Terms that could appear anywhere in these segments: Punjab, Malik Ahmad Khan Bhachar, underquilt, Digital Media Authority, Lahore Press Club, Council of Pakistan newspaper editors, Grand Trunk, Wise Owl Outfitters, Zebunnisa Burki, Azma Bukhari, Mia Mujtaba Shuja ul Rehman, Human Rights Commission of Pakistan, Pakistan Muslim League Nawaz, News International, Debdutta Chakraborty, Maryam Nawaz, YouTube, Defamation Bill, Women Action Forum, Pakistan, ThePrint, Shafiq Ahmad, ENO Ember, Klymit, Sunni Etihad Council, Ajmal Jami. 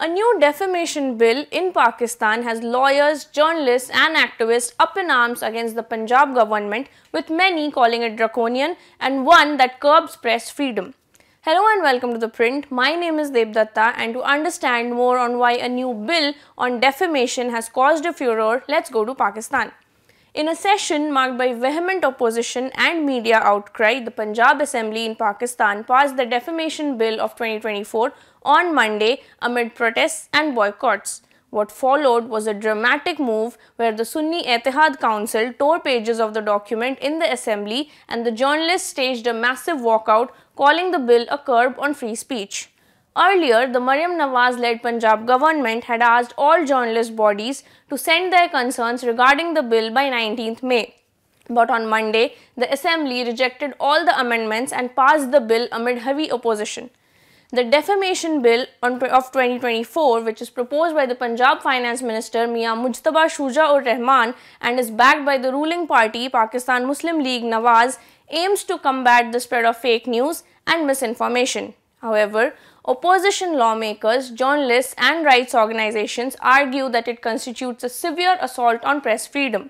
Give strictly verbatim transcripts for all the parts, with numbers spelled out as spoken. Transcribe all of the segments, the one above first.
A new defamation bill in Pakistan has lawyers, journalists and activists up in arms against the Punjab government, with many calling it draconian and one that curbs press freedom. Hello and welcome to The Print. My name is Debdutta, and to understand more on why a new bill on defamation has caused a furore, let's go to Pakistan. In a session marked by vehement opposition and media outcry, the Punjab Assembly in Pakistan passed the Defamation Bill of twenty twenty-four on Monday amid protests and boycotts. What followed was a dramatic move where the Sunni Etihad Council tore pages of the document in the Assembly and the journalists staged a massive walkout, calling the bill a curb on free speech. Earlier, the Maryam Nawaz-led Punjab government had asked all journalist bodies to send their concerns regarding the bill by nineteenth May. But on Monday, the Assembly rejected all the amendments and passed the bill amid heavy opposition. The Defamation Bill of twenty twenty-four, which is proposed by the Punjab Finance Minister Mia Mujtaba Shuja ul Rehman and is backed by the ruling party Pakistan Muslim League Nawaz, aims to combat the spread of fake news and misinformation. However, opposition lawmakers, journalists and rights organizations argue that it constitutes a severe assault on press freedom.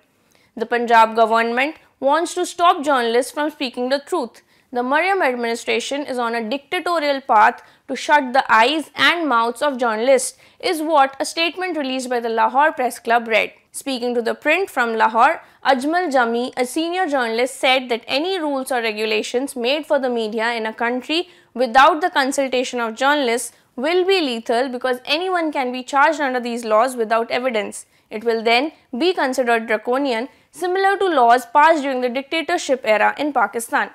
The Punjab government wants to stop journalists from speaking the truth. The Maryam administration is on a dictatorial path to shut the eyes and mouths of journalists, is what a statement released by the Lahore Press Club read. Speaking to The Print from Lahore, Ajmal Jami, a senior journalist, said that any rules or regulations made for the media in a country without the consultation of journalists will be lethal, because anyone can be charged under these laws without evidence. It will then be considered draconian, similar to laws passed during the dictatorship era in Pakistan.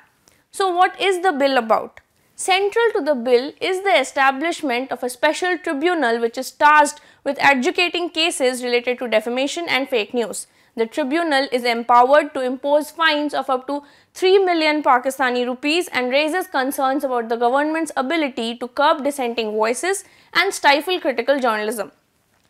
So what is the bill about? Central to the bill is the establishment of a special tribunal which is tasked with adjudicating cases related to defamation and fake news. The tribunal is empowered to impose fines of up to three million Pakistani rupees and raises concerns about the government's ability to curb dissenting voices and stifle critical journalism.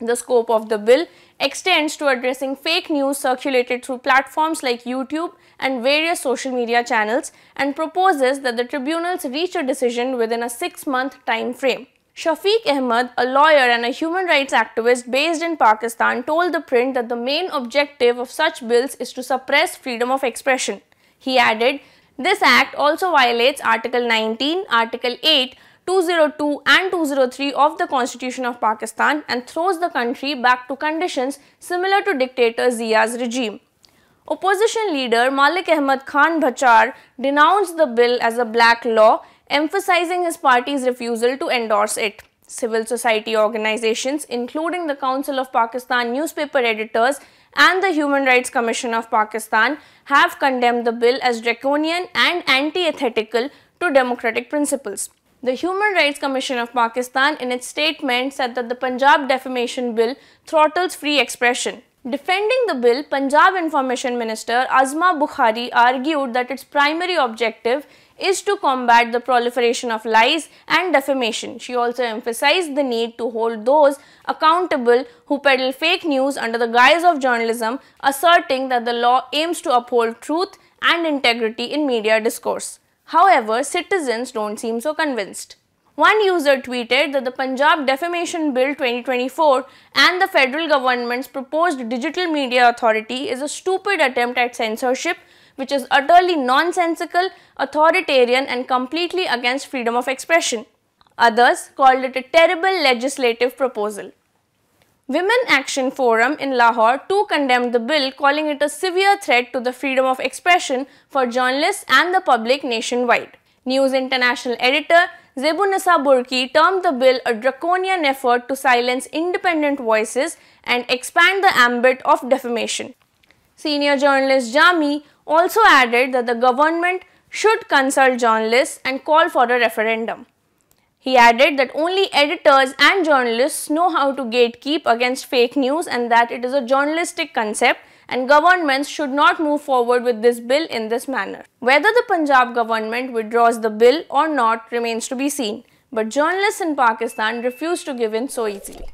The scope of the bill extends to addressing fake news circulated through platforms like YouTube and various social media channels, and proposes that the tribunals reach a decision within a six-month time frame. Shafiq Ahmad, a lawyer and a human rights activist based in Pakistan, told The Print that the main objective of such bills is to suppress freedom of expression. He added, "This act also violates Article nineteen, Article eight, two oh two and two oh three of the Constitution of Pakistan and throws the country back to conditions similar to dictator Zia's regime." Opposition leader Malik Ahmad Khan Bhachar denounced the bill as a black law, emphasizing his party's refusal to endorse it. Civil society organizations, including the Council of Pakistan newspaper editors and the Human Rights Commission of Pakistan, have condemned the bill as draconian and antithetical to democratic principles. The Human Rights Commission of Pakistan, in its statement, said that the Punjab Defamation Bill throttles free expression. Defending the bill, Punjab Information Minister Azma Bukhari argued that its primary objective is to combat the proliferation of lies and defamation. She also emphasized the need to hold those accountable who peddle fake news under the guise of journalism, asserting that the law aims to uphold truth and integrity in media discourse. However, citizens don't seem so convinced. One user tweeted that the Punjab Defamation Bill twenty twenty-four and the federal government's proposed Digital Media Authority is a stupid attempt at censorship which is utterly nonsensical, authoritarian and completely against freedom of expression. Others called it a terrible legislative proposal. Women Action Forum in Lahore too condemned the bill, calling it a severe threat to the freedom of expression for journalists and the public nationwide. News International editor Zebunnisa Burki termed the bill a draconian effort to silence independent voices and expand the ambit of defamation. Senior journalist Jami also added that the government should consult journalists and call for a referendum. He added that only editors and journalists know how to gatekeep against fake news and that it is a journalistic concept, and governments should not move forward with this bill in this manner. Whether the Punjab government withdraws the bill or not remains to be seen, but journalists in Pakistan refuse to give in so easily.